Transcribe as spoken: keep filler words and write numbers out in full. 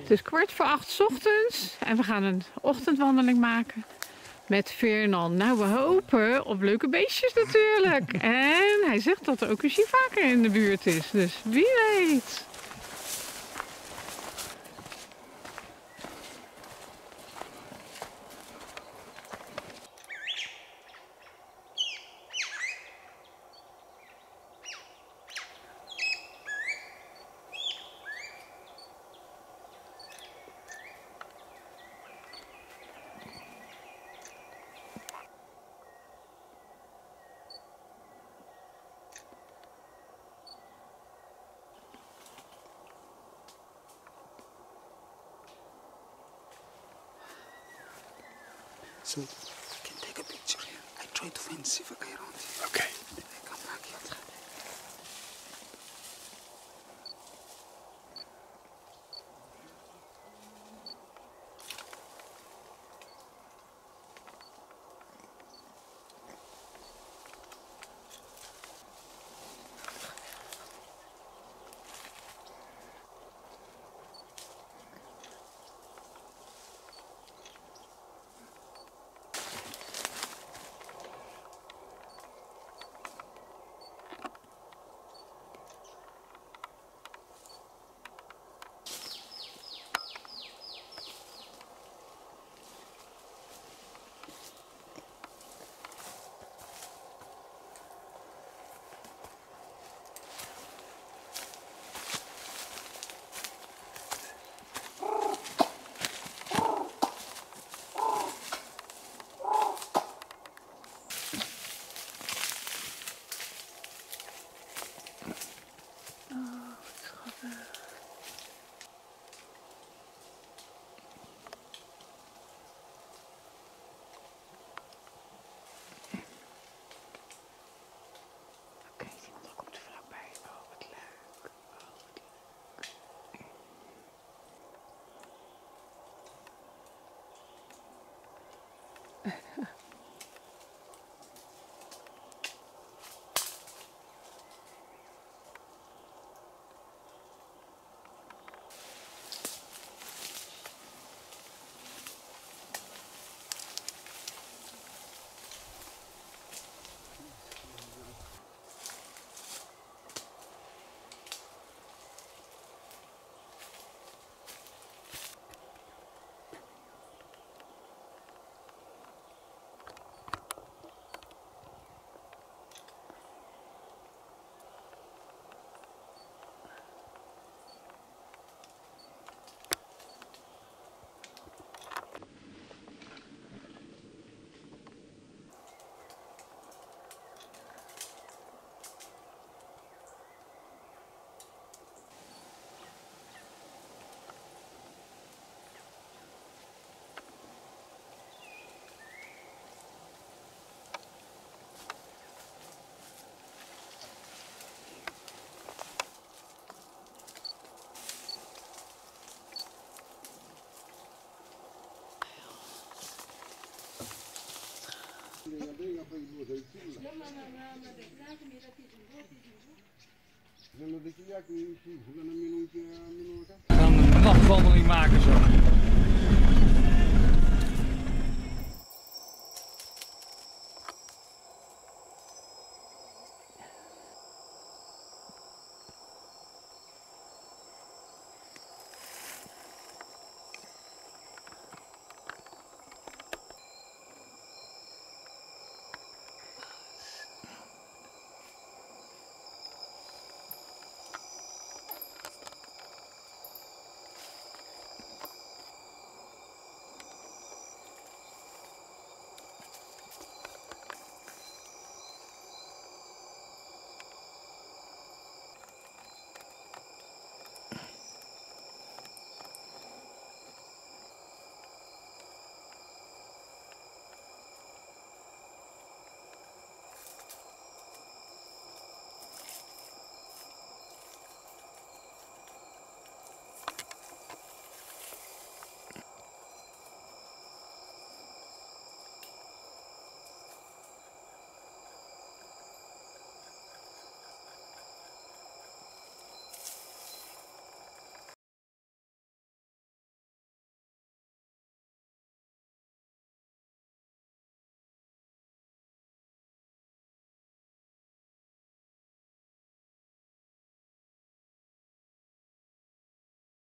Het is kwart voor acht 's ochtends en we gaan een ochtendwandeling maken met Fernand. Nou, we hopen op leuke beestjes natuurlijk. En hij zegt dat er ook een sifaka in de buurt is, dus wie weet. So I can take a picture here. I try to find sifaka around here. Okay. I come back here. We gaan een nachtwandeling maken zo.